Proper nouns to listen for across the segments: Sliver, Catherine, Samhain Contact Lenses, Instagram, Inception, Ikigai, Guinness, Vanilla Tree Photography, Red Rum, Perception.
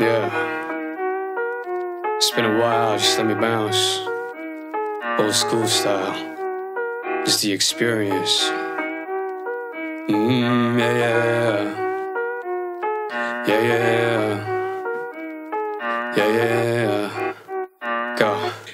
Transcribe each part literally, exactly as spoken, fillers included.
Yeah. It's been a while, just let me bounce. Old school style. Just the experience. Mm, yeah, yeah, yeah. Yeah, yeah, yeah. Yeah, yeah, yeah. Go.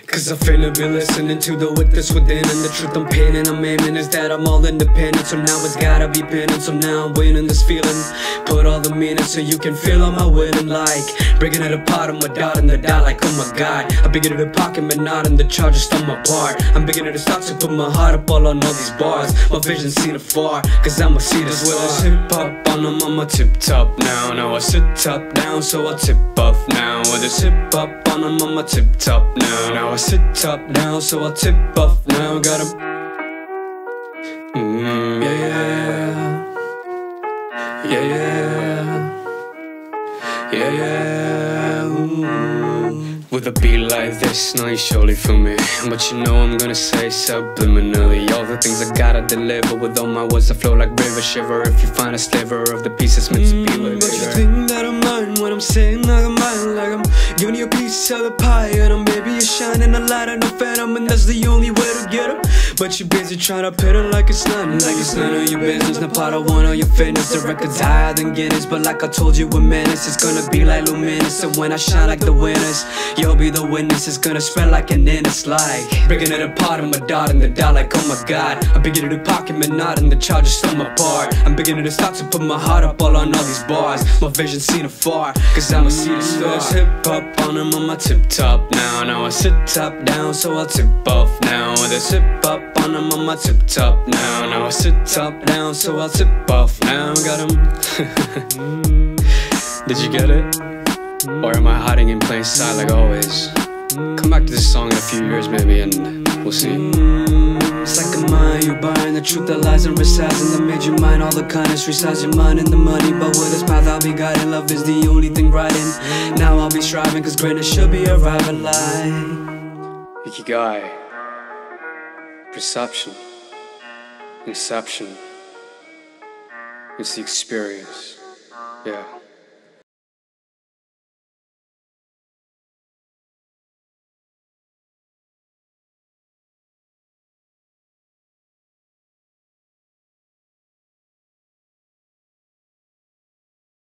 Cause I finna be listening to the witness within, and the truth I'm pinning, I'm aiming is that I'm all independent. So now it's gotta be pinning, so now I'm winning this feeling. Put all the meaning so you can feel on my winning, like breaking it apart, I'm a dot and the dot like oh my god. I'm beginning to pocket but not in the charge, just on my part. I'm beginning to stop to put my heart up all on all these bars. My vision seen afar, cause I'ma see this will I hip hop on, I'm on my tip top now. Now I sit top down, so I tip off now. With this hip hop on, I'm on my tip top now. Now I sit up now, so I tip off now. Gotta mm, yeah, yeah, yeah, yeah, yeah, yeah. Ooh. With a beat like this, no, you surely feel me. But you know I'm gonna say subliminally all the things I gotta deliver. With all my words I flow like river, shiver. If you find a sliver of the piece that's meant mm, to be with, but you think that I'm mine when I'm saying like I'm mine, like I'm giving you a piece of the pie. And I'm maybe you're shining a light on a phantom, and that's the only way to get 'em. But you're busy trying to pit it like it's none, like it's none of your business. Not part of one of your fitness. The record's higher than Guinness, but like I told you with menace, it's gonna be like luminous. And when I shine like the winners, you'll be the witness. It's gonna spread like an endless light, breaking it apart, I'm a dot in the dot like oh my god. I'm beginning to pocket but not in the charge, just on my part. I'm beginning to stop to put my heart up all on all these bars. My vision seen afar, cause I'ma see the stars. Hip hop on, I'm on my tip top now. Now I sit top down, so I'll tip off now. With a sip up on, I'm on my tip top now. Now I sit top down, so I'll tip off now. Got 'em. Did you get it? Or am I hiding in plain sight like always? Come back to this song in a few years maybe and we'll see. It's like a mind you buying the truth that lies and resides in the major mind. All the kindness resides your mind and the money. But with this path I'll be guided. Love is the only thing riding. Now I'll be striving, cause greatness should be arriving like Ikigai. Perception. Inception. It's the experience. Yeah.